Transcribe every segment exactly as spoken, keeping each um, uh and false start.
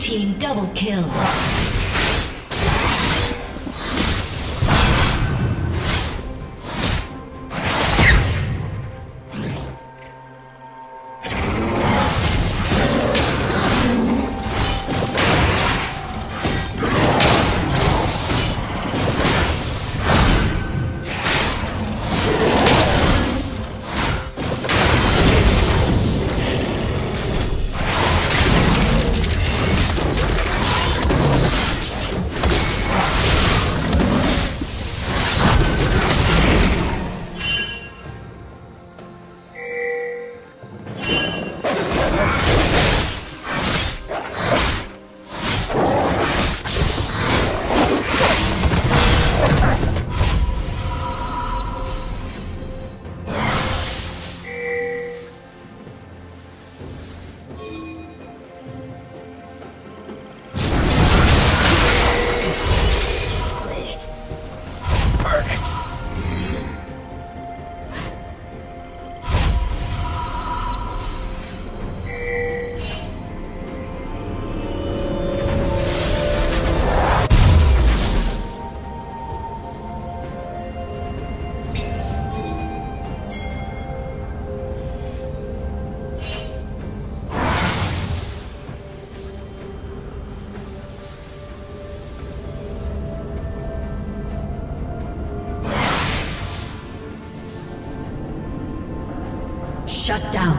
team double kill. Shut down.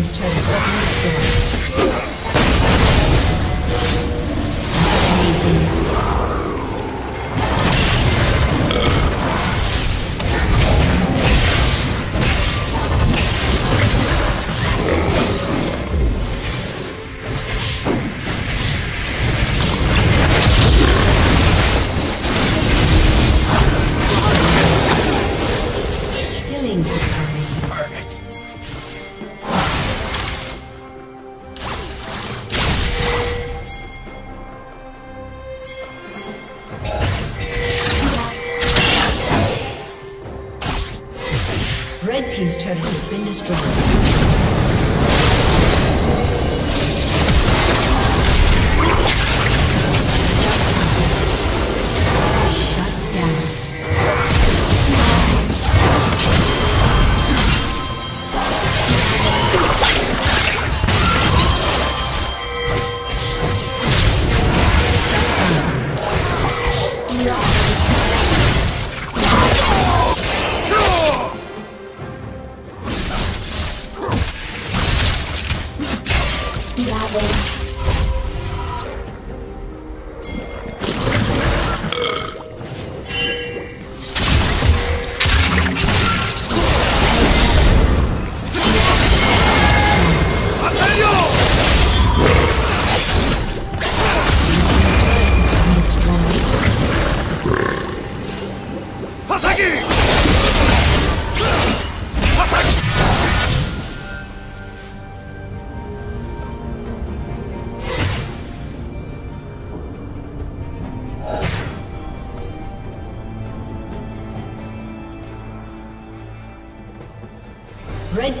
team's turret has been destroyed. Red team's turret has been destroyed. Red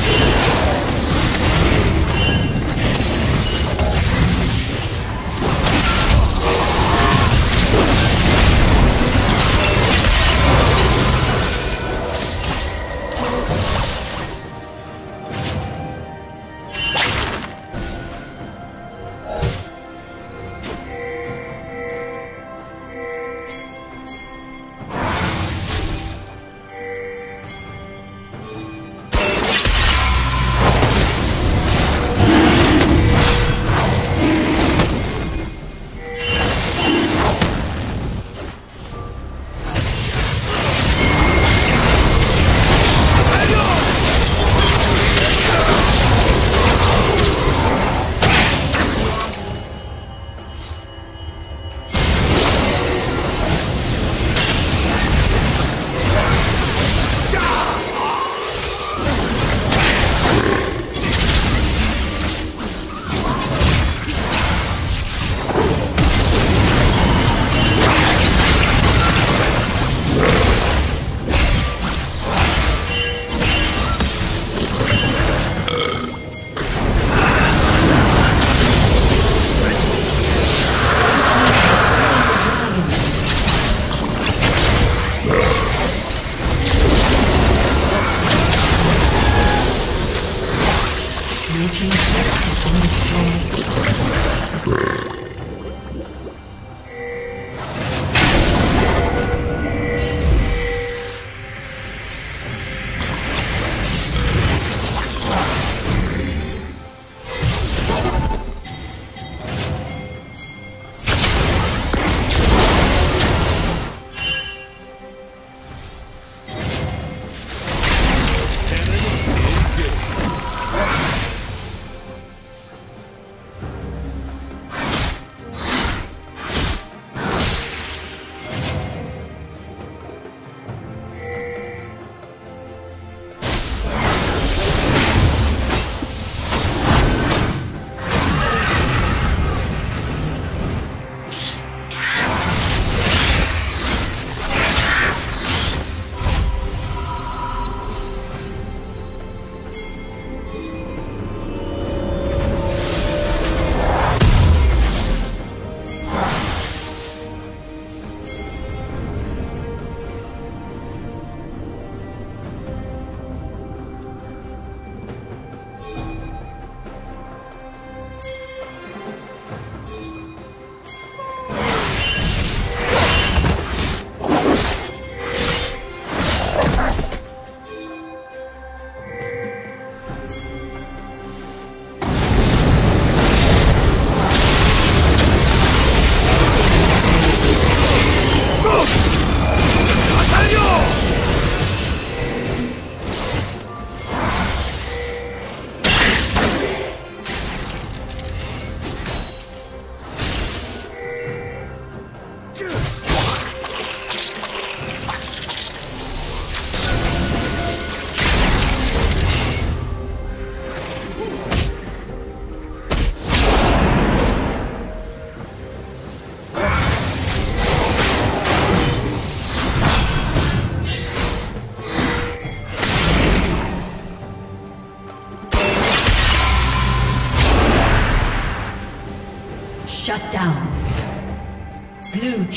Yeah. Blue